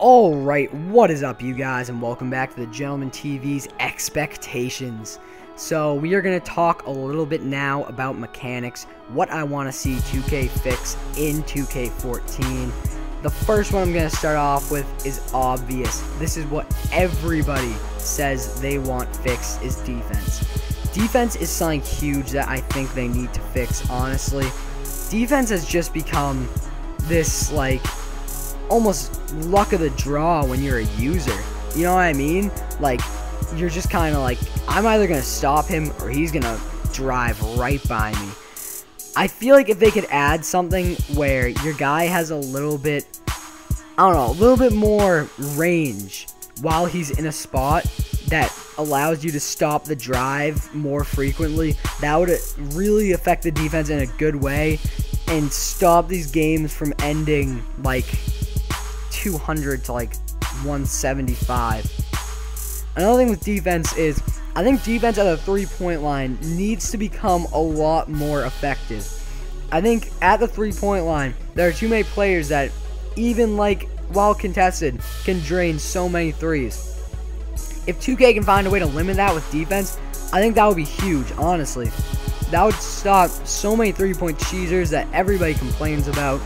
Alright, what is up you guys, and welcome back to the Gentleman TV's Expectations. So we are going to talk a little bit now about mechanics, what I want to see 2K fix in 2K14. The first one I'm going to start off with is obvious. This is what everybody says they want fixed, is defense. Defense is something huge that I think they need to fix, honestly. Defense has just become this, like, almost luck of the draw when you're a user. You know what I mean? Like, you're just kind of like, I'm either going to stop him or he's going to drive right by me. I feel like if they could add something where your guy has a little bit, a little bit more range while he's in a spot that allows you to stop the drive more frequently, that would really affect the defense in a good way and stop these games from ending like 200 to like 175. Another thing with defense is, I think defense at the three-point line needs to become a lot more effective. I think at the three-point line, there are too many players that, even like while contested, can drain so many threes. If 2K can find a way to limit that with defense, I think that would be huge, honestly. That would stop so many three-point cheaters that everybody complains about.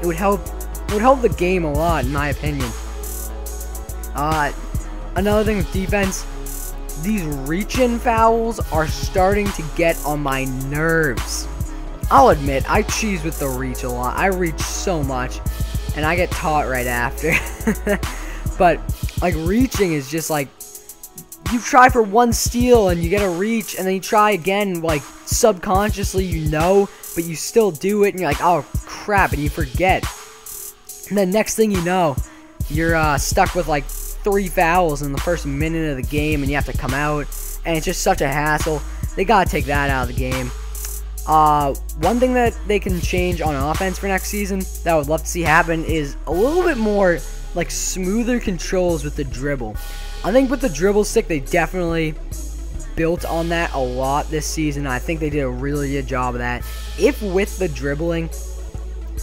It would help. It would help the game a lot, in my opinion. Another thing with defense, these reach-in fouls are starting to get on my nerves. I'll admit, I cheese with the reach a lot. I reach so much, and I get taught right after. But, like, reaching is just like, you try for one steal and you get a reach, and then you try again, like, subconsciously, you know, but you still do it, and you're like, oh, crap, and you forget. And then next thing you know, you're stuck with like 3 fouls in the first minute of the game, and you have to come out, and it's just such a hassle. They gotta take that out of the game. One thing that they can change on offense for next season that I would love to see happen is a little bit more like smoother controls with the dribble. I think with the dribble stick, they definitely built on that a lot this season. I think they did a really good job of that. If with the dribbling,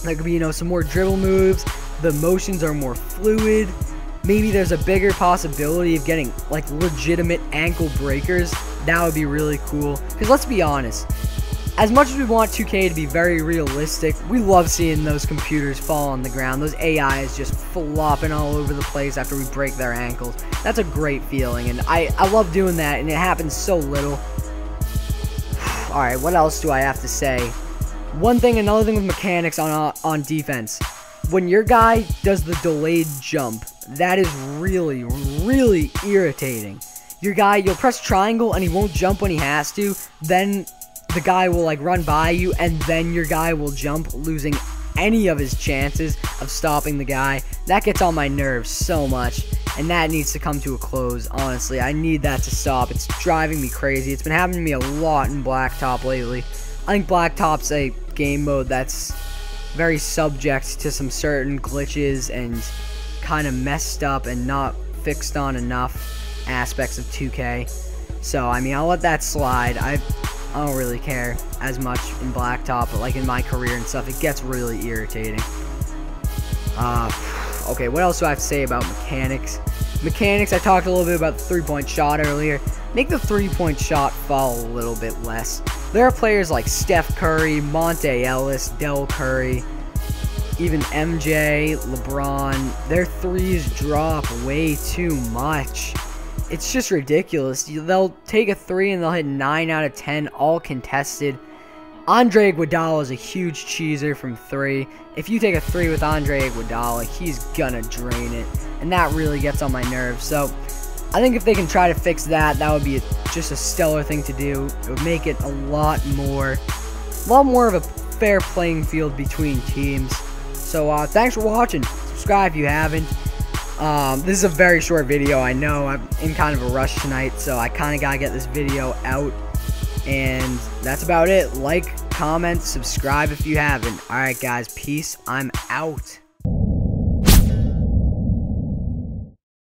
there could be, you know, some more dribble moves, the motions are more fluid, maybe there's a bigger possibility of getting, like, legitimate ankle breakers. That would be really cool, because let's be honest, as much as we want 2K to be very realistic, we love seeing those computers fall on the ground, those AIs just flopping all over the place after we break their ankles. That's a great feeling, and I love doing that, and it happens so little. Alright, what else do I have to say? Another thing with mechanics on defense, when your guy does the delayed jump, that is really, really irritating. Your guy, you'll press triangle and he won't jump when he has to, then the guy will like run by you, and then your guy will jump, losing any of his chances of stopping the guy. That gets on my nerves so much, and that needs to come to a close, honestly. I need that to stop. It's driving me crazy. It's been happening to me a lot in Blacktop lately. I think Blacktop's a game mode that's very subject to some certain glitches and kind of messed up and not fixed on enough aspects of 2K. So, I mean, I'll let that slide. I don't really care as much in Blacktop, but like in My Career and stuff, it gets really irritating. Okay, what else do I have to say about mechanics? Mechanics, I talked a little bit about the three-point shot earlier. Make the three-point shot fall a little bit less. There are players like Steph Curry, Monte Ellis, Del Curry, even MJ, LeBron. Their threes drop way too much. It's just ridiculous. They'll take a three and they'll hit 9 out of 10, all contested. Andre Iguodala is a huge cheeser from three. If you take a three with Andre Iguodala, he's gonna drain it. And that really gets on my nerves. So I think if they can try to fix that, that would be just a stellar thing to do. It would make it a lot more of a fair playing field between teams. So thanks for watching. Subscribe if you haven't. This is a very short video. I know I'm in kind of a rush tonight, so I kind of gotta get this video out. And that's about it. Like, comment, subscribe if you haven't. All right, guys. Peace. I'm out.